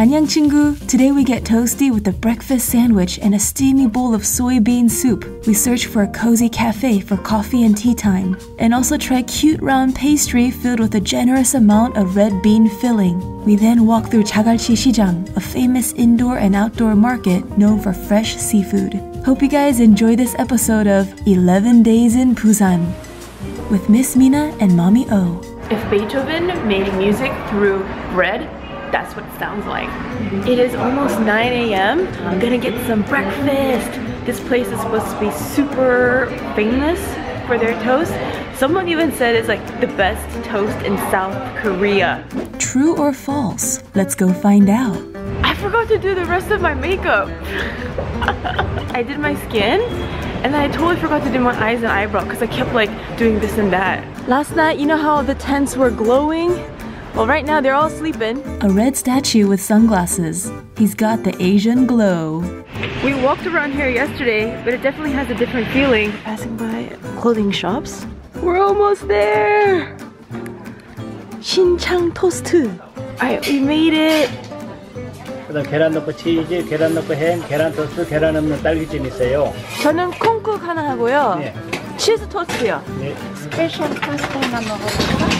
Annyeong Chingu! Today we get toasty with a breakfast sandwich and a steamy bowl of soybean soup. We search for a cozy cafe for coffee and tea time. And also try cute round pastry filled with a generous amount of red bean filling. We then walk through Jagalchi Sijang, a famous indoor and outdoor market known for fresh seafood. Hope you guys enjoy this episode of 11 Days in Busan with Miss Mina and Mommy O. If Beethoven made music through bread, that's what it sounds like. It is almost 9 a.m. I'm gonna get some breakfast. This place is supposed to be super famous for their toast. Someone even said it's like the best toast in South Korea. True or false? Let's go find out. I forgot to do the rest of my makeup. I did my skin and then I totally forgot to do my eyes and eyebrow because I kept like doing this and that. Last night, you know how the tents were glowing? Well, right now they're all sleeping. A red statue with sunglasses. He's got the Asian glow. We walked around here yesterday, but it definitely has a different feeling. Passing by clothing shops. We're almost there! Shinchang Toast. Alright, we made it! 계란 넣고 치즈, 계란 넣고 햄, 계란 토스트, 계란 없는 딸기찜 있어요. 저는 콩국 하나 하고요. 네. 치즈 토스트요. 네. 스페셜 토스트 하나 먹어볼까?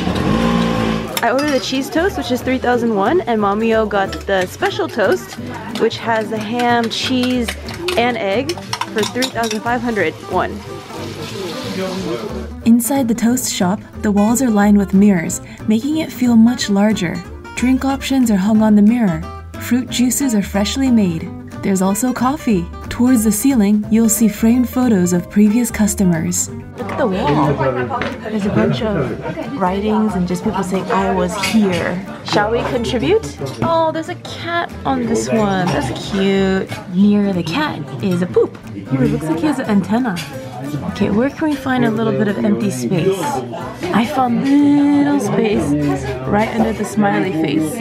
I ordered the cheese toast, which is 3001, and Mommy O got the special toast, which has the ham, cheese, and egg for 3501. Inside the toast shop, the walls are lined with mirrors, making it feel much larger. Drink options are hung on the mirror. Fruit juices are freshly made. There's also coffee. Towards the ceiling, you'll see framed photos of previous customers. Look at the wall. There's a bunch of writings and just people saying, I was here. Shall we contribute? Oh, there's a cat on this one. That's cute. Near the cat is a poop. Ooh, it looks like he has an antenna. Okay, where can we find a little bit of empty space? I found little space right under the smiley face.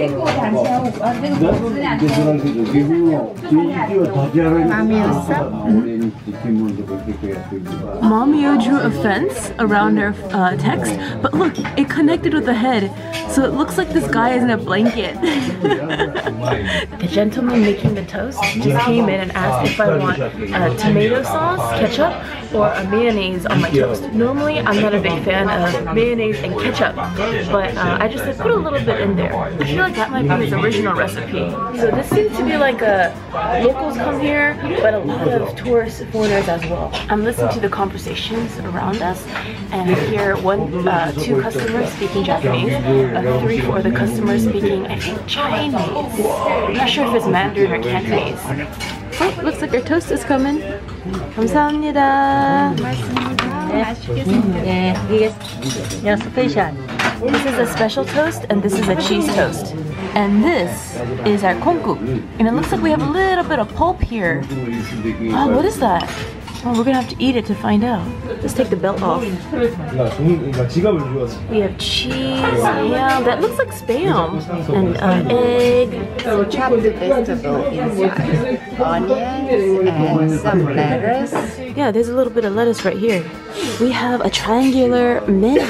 Mommy O drew a fence around her text, but look, it connected with the head, so it looks like this guy is in a blanket. The gentleman making the toast just came in and asked if I want tomato sauce, ketchup, or a mayonnaise on my toast. Normally, I'm not a big fan of mayonnaise and ketchup, but I just like, put a little bit in there. I feel like that might be his original recipe. So this seems to be like a locals come here, but a lot of tourists, foreigners as well. I'm listening to the conversations around us, and I hear two customers speaking Japanese, three or the customers speaking, I think, Chinese. I'm not sure if it's Mandarin or Cantonese. Oh, looks like your toast is coming. 감사합니다. This is a special toast and this is a cheese toast. And this is our kongkuk. And it looks like we have a little bit of pulp here. Oh, what is that? Oh, we're gonna have to eat it to find out. Let's take the belt off. We have cheese. Yeah, that looks like spam. And egg. So chop the vegetable inside. Onions and some lettuce. Yeah, there's a little bit of lettuce right here. We have a triangular menu,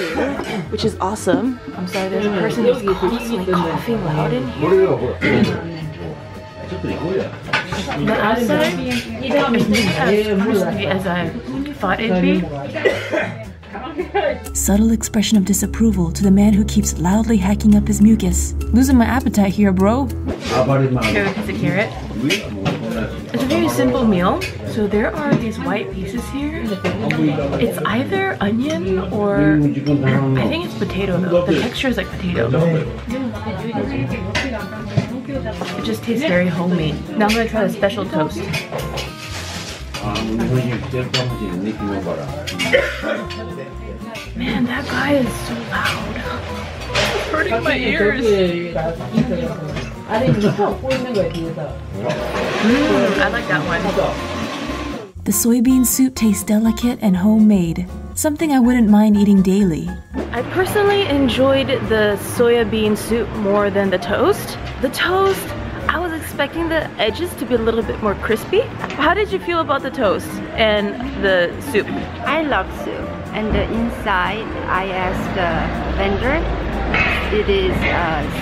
which is awesome. I'm sorry, there's a person who's constantly coughing loud in here. The outside is not as crispy as I thought it'd be. Subtle expression of disapproval to the man who keeps loudly hacking up his mucus. Losing my appetite here, bro. Carrot is a carrot. It's a very simple meal. So there are these white pieces here. It's either onion or I think it's potato though. The texture is like potato. It just tastes very homemade. Now I'm going to try the special toast. Man, that guy is so loud. It's hurting my ears. I like that one. The soybean soup tastes delicate and homemade. Something I wouldn't mind eating daily. I personally enjoyed the soybean soup more than the toast. The toast, I was expecting the edges to be a little bit more crispy. How did you feel about the toast and the soup? I love soup. And the inside, I asked the vendor, it is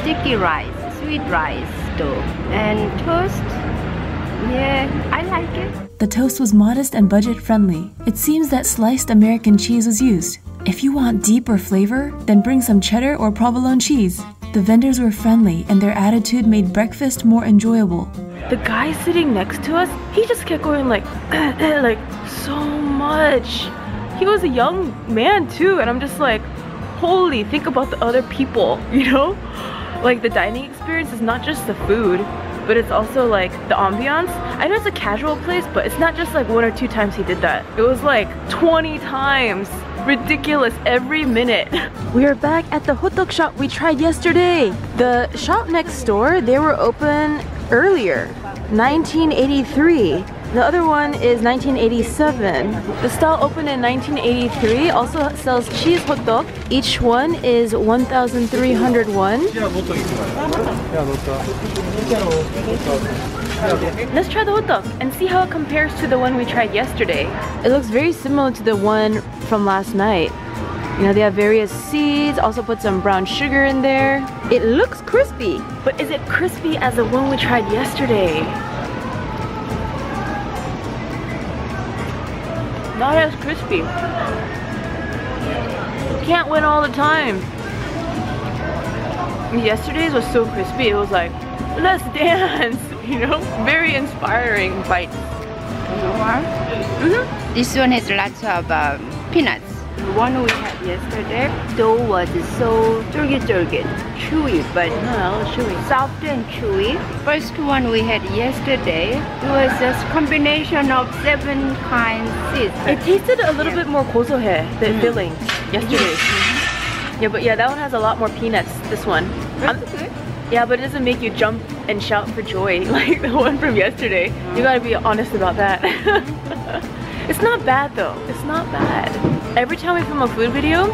sticky rice, sweet rice dough. Shinchang Toast. Yeah, I like it. The toast was modest and budget friendly. It seems that sliced American cheese was used. If you want deeper flavor, then bring some cheddar or provolone cheese. The vendors were friendly and their attitude made breakfast more enjoyable. The guy sitting next to us, he just kept going like, so much. He was a young man too, and I'm just like, holy, think about the other people, you know? Like, the dining experience is not just the food, but it's also like the ambiance. I know it's a casual place, but it's not just like 1 or 2 times he did that. It was like 20 times. Ridiculous every minute. We are back at the Hotteok shop we tried yesterday. The shop next door, they were open earlier, 1983. The other one is 1987. The stall opened in 1983, also sells cheese hotteok. Each one is 1,300 won. Let's try the hotteok and see how it compares to the one we tried yesterday. It looks very similar to the one from last night. You know, they have various seeds, also put some brown sugar in there. It looks crispy. But is it crispy as the one we tried yesterday? Not as crispy. You can't win all the time. Yesterday's was so crispy, it was like, let's dance, you know? Very inspiring bites. Mm-hmm. This one has lots of peanuts. The one we had yesterday, dough was so chewy, but no, soft and chewy. First one we had yesterday, it was just combination of 7 kinds seeds. It tasted a little bit more gosohae, the filling, yesterday. Yeah, but yeah, that one has a lot more peanuts, this one. That's good. Yeah, but it doesn't make you jump and shout for joy like the one from yesterday. You gotta be honest about that. It's not bad though, it's not bad. Every time we film a food video,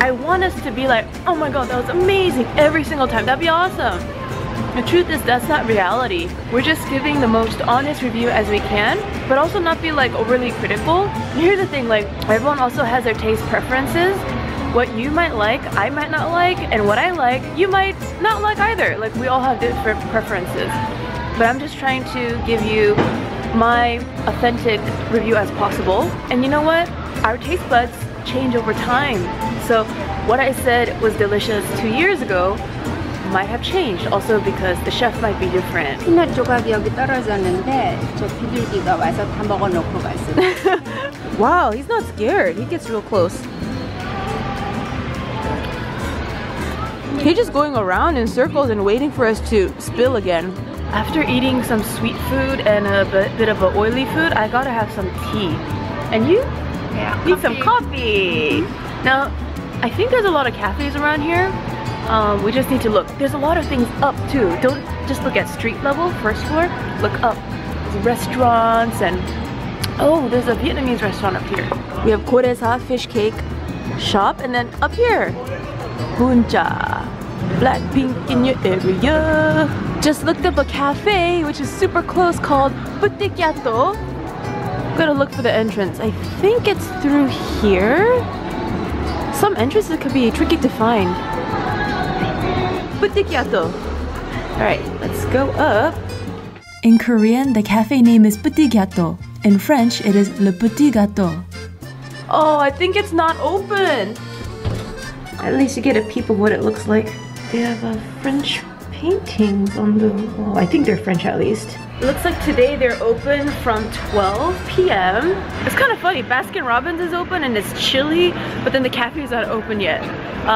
I want us to be like, oh my god, that was amazing, every single time. That'd be awesome. The truth is, that's not reality. We're just giving the most honest review as we can, but also not be like overly critical. Here's the thing, like, everyone also has their taste preferences. What you might like, I might not like, and what I like, you might not like either. Like, we all have different preferences. But I'm just trying to give you my authentic review as possible. And you know what? Our taste buds change over time. So what I said was delicious 2 years ago might have changed, also because the chef might be different. Wow, he's not scared. He gets real close. He's just going around in circles and waiting for us to spill again. After eating some sweet food and a bit of an oily food, I gotta have some tea. And you? Yeah, need some coffee. Now, I think there's a lot of cafes around here. We just need to look. There's a lot of things up too. Don't just look at street level, first floor. Look up. There's restaurants and, oh, there's a Vietnamese restaurant up here. We have Kore's hot fish cake shop, and then up here, Buncha, Blackpink in your area. Just looked up a cafe, which is super close, called Petit Gato. Gotta look for the entrance. I think it's through here. Some entrances could be tricky to find. Petit Gato. Alright, let's go up. In Korean, the cafe name is Petit Gato. In French, it is Le Petit Gato. Oh, I think it's not open. At least you get a peep of what it looks like. They have a French paintings on the wall. I think they're French at least. It looks like today they're open from 12 p.m. It's kind of funny, Baskin Robbins is open and it's chilly, but then the cafe's not open yet.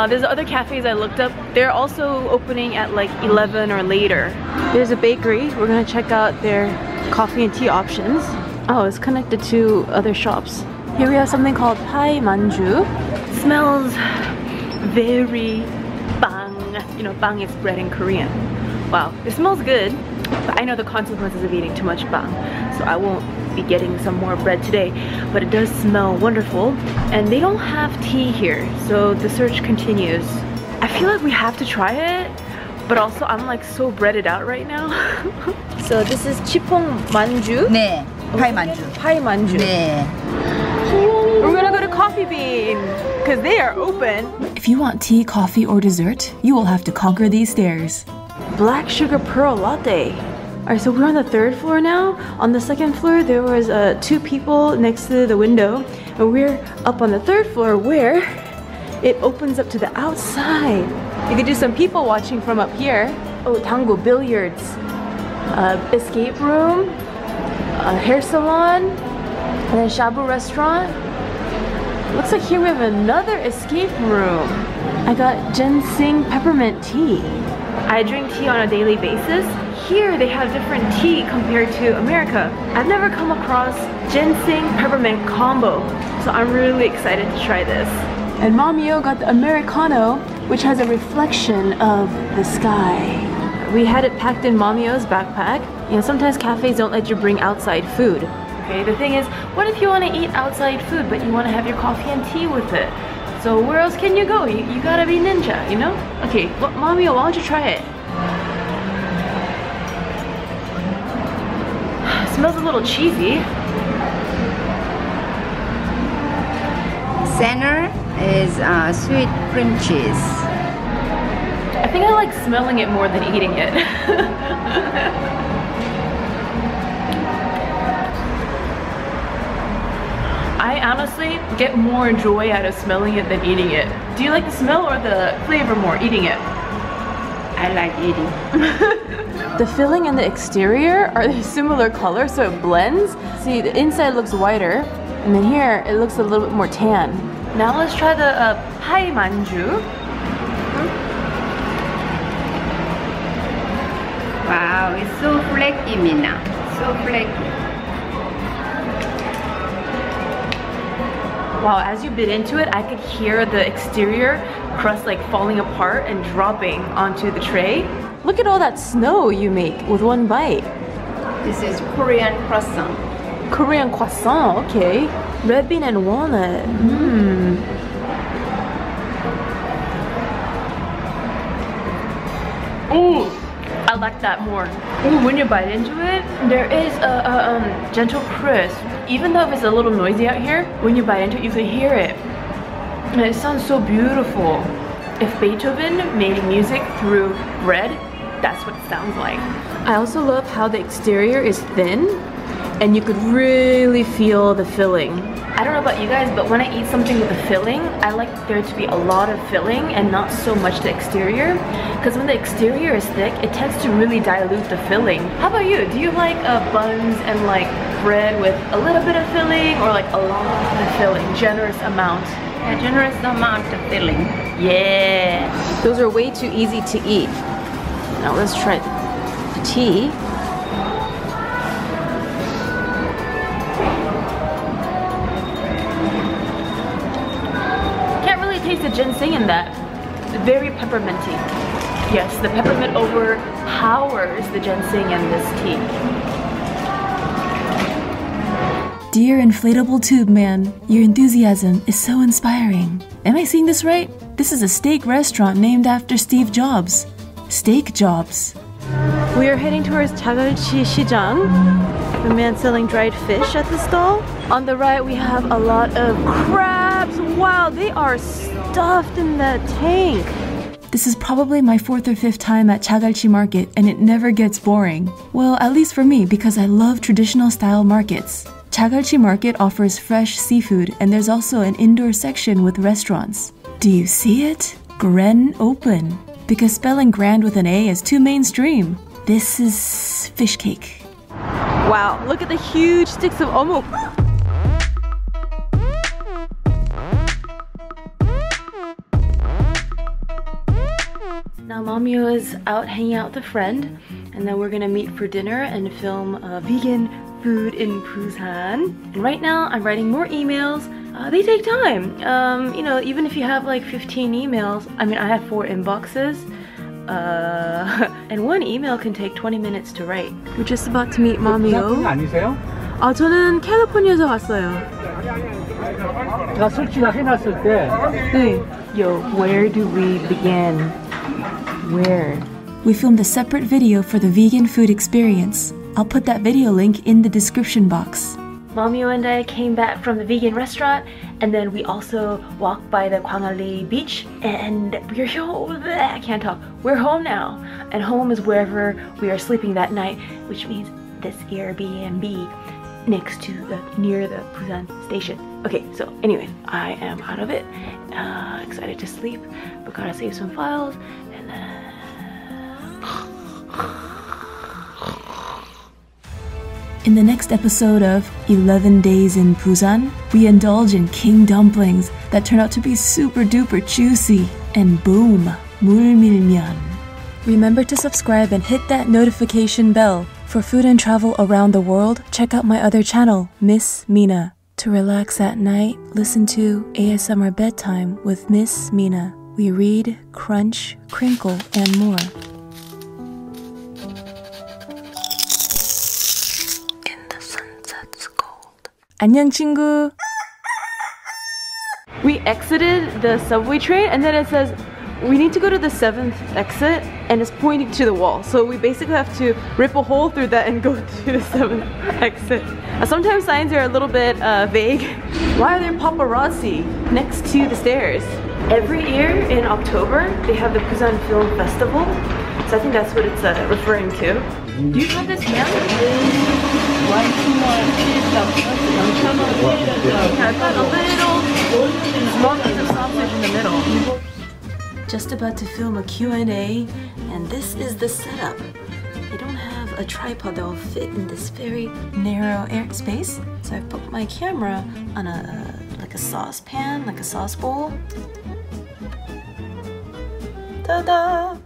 There's other cafes I looked up. They're also opening at like 11 or later. There's a bakery. We're gonna check out their coffee and tea options. Oh, it's connected to other shops. Here we have something called Pai Manju. It smells very bang. You know, bang is bread in Korean. Wow, it smells good. But I know the consequences of eating too much bang, so I won't be getting some more bread today, but it does smell wonderful. And they don't have tea here, so the search continues. I feel like we have to try it, but also I'm like so breaded out right now. So this is Chipong Manju? 네, Pai Manju. Pai Manju. 네. We're gonna go to Coffee Bean, because they are open. If you want tea, coffee, or dessert, you will have to conquer these stairs. Black sugar pearl latte. Alright, so we're on the third floor now. On the second floor, there was two people next to the window. And we're up on the third floor where it opens up to the outside. You could do some people watching from up here. Oh, tango, billiards, escape room, a hair salon, and then shabu restaurant. Looks like here we have another escape room. I got ginseng peppermint tea. I drink tea on a daily basis. Here they have different tea compared to America. I've never come across ginseng peppermint combo, so I'm really excited to try this. And Momio got the Americano, which has a reflection of the sky. We had it packed in Momio's backpack. You know, sometimes cafes don't let you bring outside food. Okay, the thing is, what if you want to eat outside food, but you want to have your coffee and tea with it? So where else can you go? You gotta be ninja, you know? Okay, well, Momio, why don't you try it? It smells a little cheesy. Center is sweet cream cheese. I think I like smelling it more than eating it. I honestly get more joy out of smelling it than eating it. Do you like the smell or the flavor more, eating it? I like eating. The filling and the exterior are a similar color, so it blends. See, the inside looks whiter, and then here it looks a little bit more tan. Now let's try the Pai Manju. Wow, it's so flaky, Mina. So flaky. Wow, as you bit into it, I could hear the exterior crust like falling apart and dropping onto the tray. Look at all that snow you make with one bite. This is Korean croissant. Korean croissant, okay. Red bean and walnut. Mmm. Ooh! I like that more. Ooh, when you bite into it, there is a gentle crisp. Even though it's a little noisy out here, when you bite into it, you can hear it. And it sounds so beautiful. If Beethoven made music through bread, that's what it sounds like. I also love how the exterior is thin, and you could really feel the filling. I don't know about you guys, but when I eat something with a filling, I like there to be a lot of filling and not so much the exterior. Because when the exterior is thick, it tends to really dilute the filling. How about you? Do you like buns and like bread with a little bit of filling or like a lot of filling? Generous amount. A generous amount of filling. Yeah. Those are way too easy to eat. Now let's try the tea. The ginseng in that, very pepperminty. Yes, the peppermint overpowers the ginseng in this tea. Dear inflatable tube man, your enthusiasm is so inspiring. Am I seeing this right? This is a steak restaurant named after Steve Jobs. Steak Jobs. We are heading towards Jagalchi Sijang, the man selling dried fish at the stall. On the right, we have a lot of crabs. Wow, they are stuffed in that tank. This is probably my fourth or fifth time at Jagalchi Market, and it never gets boring. Well, at least for me, because I love traditional style markets. Jagalchi Market offers fresh seafood, and there's also an indoor section with restaurants. Do you see it? Gren open. Because spelling grand with an A is too mainstream. This is fish cake. Wow, look at the huge sticks of omu. Now Momio is out hanging out with a friend, and then we're gonna meet for dinner and film vegan food in Busan. And right now I'm writing more emails. They take time. You know, even if you have like 15 emails, I mean I have 4 inboxes, and one email can take 20 minutes to write. We're just about to meet Momio. 아, 저는 캘리포니아에서 왔어요. Yo, where do we begin? Where? We filmed a separate video for the vegan food experience. I'll put that video link in the description box. Momio and I came back from the vegan restaurant, and then we also walked by the Gwangalli Beach, and we're I can't talk. We're home now, and home is wherever we are sleeping that night, which means this Airbnb next to near the Busan station. Okay, so anyway, I am out of it, excited to sleep, but gotta save some files, and then... In the next episode of 11 Days in Busan, we indulge in king dumplings that turn out to be super duper juicy, and boom! 물밀면. Remember to subscribe and hit that notification bell. For food and travel around the world, check out my other channel, Miss Mina. To relax at night, listen to ASMR Bedtime with Miss Mina. We read, crunch, crinkle, and more. In the sunset's gold. 안녕 친구! We exited the subway train and then it says we need to go to the 7th exit and it's pointing to the wall, so we basically have to rip a hole through that and go to the 7th exit. Sometimes signs are a little bit vague. Why are there paparazzi next to the stairs? Every year in October they have the Busan Film Festival, so I think that's what it's referring to. Do you know this man? Just about to film a Q&A, and this is the setup. I don't have a tripod that will fit in this very narrow airspace, so I put my camera on a saucepan, like a sauce bowl. Ta-da!